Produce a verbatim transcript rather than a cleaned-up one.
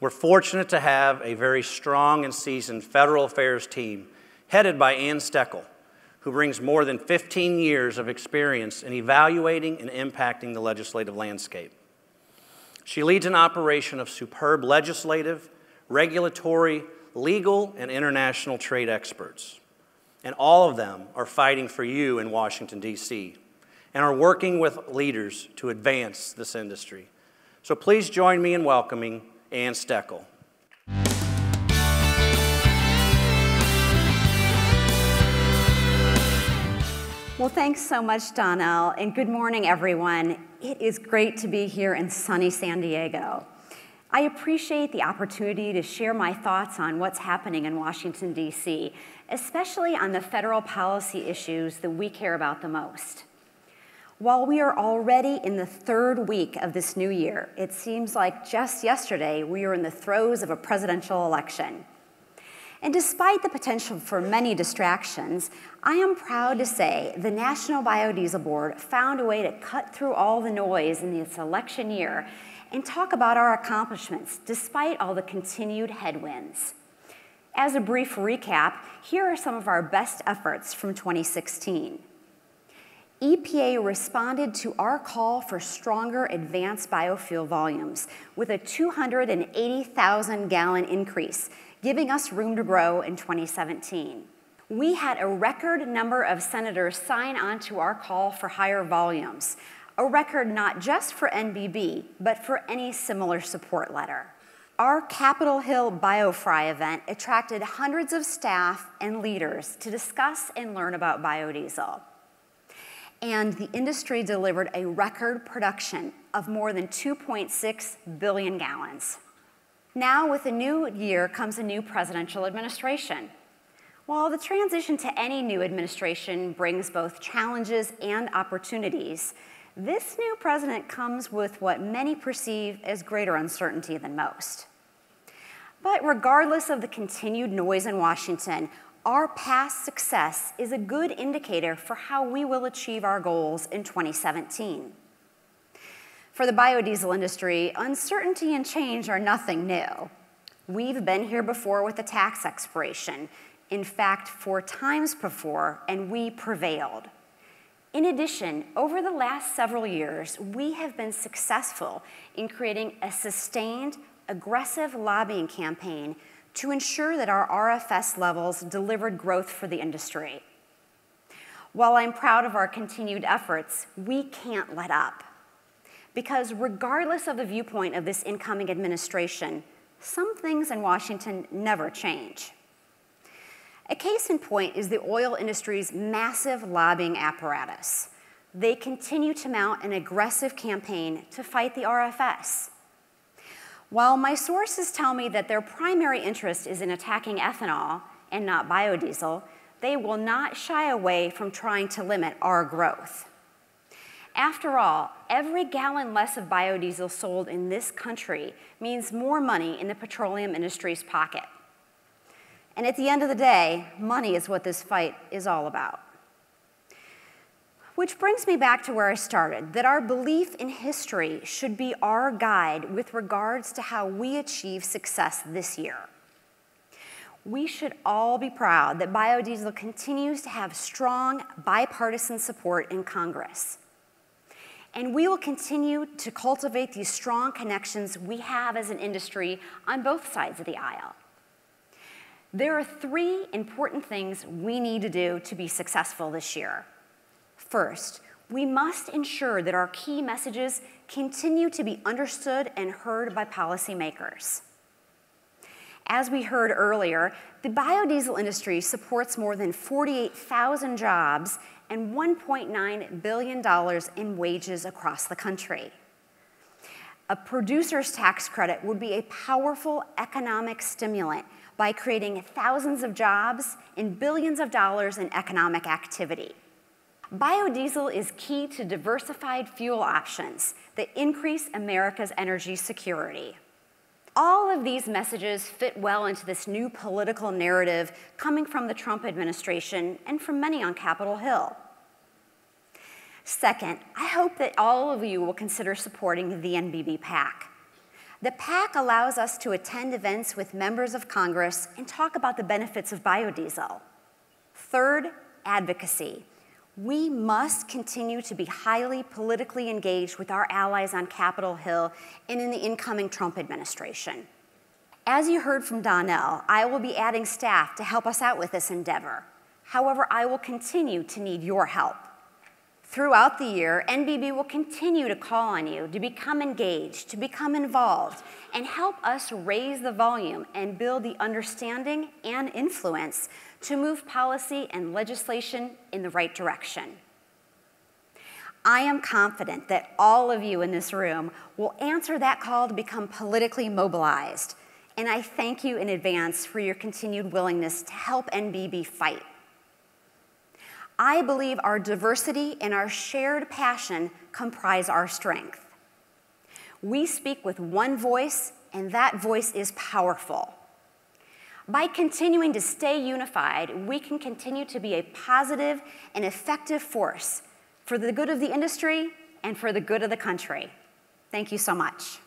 We're fortunate to have a very strong and seasoned federal affairs team headed by Anne Steckel, who brings more than fifteen years of experience in evaluating and impacting the legislative landscape. She leads an operation of superb legislative, regulatory, legal, and international trade experts. And all of them are fighting for you in Washington, D C, and are working with leaders to advance this industry. So please join me in welcoming Anne Steckel. Well, thanks so much, Donnell, and good morning, everyone. It is great to be here in sunny San Diego. I appreciate the opportunity to share my thoughts on what's happening in Washington, D C, especially on the federal policy issues that we care about the most. While we are already in the third week of this new year, it seems like just yesterday we were in the throes of a presidential election. And despite the potential for many distractions, I am proud to say the National Biodiesel Board found a way to cut through all the noise in this election year and talk about our accomplishments despite all the continued headwinds. As a brief recap, here are some of our best efforts from twenty sixteen. E P A responded to our call for stronger advanced biofuel volumes with a two hundred eighty thousand gallon increase, giving us room to grow in twenty seventeen. We had a record number of senators sign on to our call for higher volumes, a record not just for N B B, but for any similar support letter. Our Capitol Hill BioFry event attracted hundreds of staff and leaders to discuss and learn about biodiesel. And the industry delivered a record production of more than two point six billion gallons. Now, with a new year comes a new presidential administration. While the transition to any new administration brings both challenges and opportunities, this new president comes with what many perceive as greater uncertainty than most. But regardless of the continued noise in Washington, our past success is a good indicator for how we will achieve our goals in twenty seventeen. For the biodiesel industry, uncertainty and change are nothing new. We've been here before with the tax expiration, in fact, four times before, and we prevailed. In addition, over the last several years, we have been successful in creating a sustained, aggressive lobbying campaign to ensure that our R F S levels delivered growth for the industry. While I'm proud of our continued efforts, we can't let up. Because regardless of the viewpoint of this incoming administration, some things in Washington never change. A case in point is the oil industry's massive lobbying apparatus. They continue to mount an aggressive campaign to fight the R F S. While my sources tell me that their primary interest is in attacking ethanol and not biodiesel, they will not shy away from trying to limit our growth. After all, every gallon less of biodiesel sold in this country means more money in the petroleum industry's pocket. And at the end of the day, money is what this fight is all about. Which brings me back to where I started, that our belief in history should be our guide with regards to how we achieve success this year. We should all be proud that biodiesel continues to have strong bipartisan support in Congress. And we will continue to cultivate these strong connections we have as an industry on both sides of the aisle. There are three important things we need to do to be successful this year. First, we must ensure that our key messages continue to be understood and heard by policymakers. As we heard earlier, the biodiesel industry supports more than forty-eight thousand jobs and one point nine billion dollars in wages across the country. A producer's tax credit would be a powerful economic stimulant by creating thousands of jobs and billions of dollars in economic activity. Biodiesel is key to diversified fuel options that increase America's energy security. All of these messages fit well into this new political narrative coming from the Trump administration and from many on Capitol Hill. Second, I hope that all of you will consider supporting the N B B PAC. The PAC allows us to attend events with members of Congress and talk about the benefits of biodiesel. Third, advocacy. We must continue to be highly politically engaged with our allies on Capitol Hill and in the incoming Trump administration. As you heard from Donnell, I will be adding staff to help us out with this endeavor. However, I will continue to need your help. Throughout the year, N B B will continue to call on you to become engaged, to become involved, and help us raise the volume and build the understanding and influence to move policy and legislation in the right direction. I am confident that all of you in this room will answer that call to become politically mobilized, and I thank you in advance for your continued willingness to help N B B fight. I believe our diversity and our shared passion comprise our strength. We speak with one voice, and that voice is powerful. By continuing to stay unified, we can continue to be a positive and effective force for the good of the industry and for the good of the country. Thank you so much.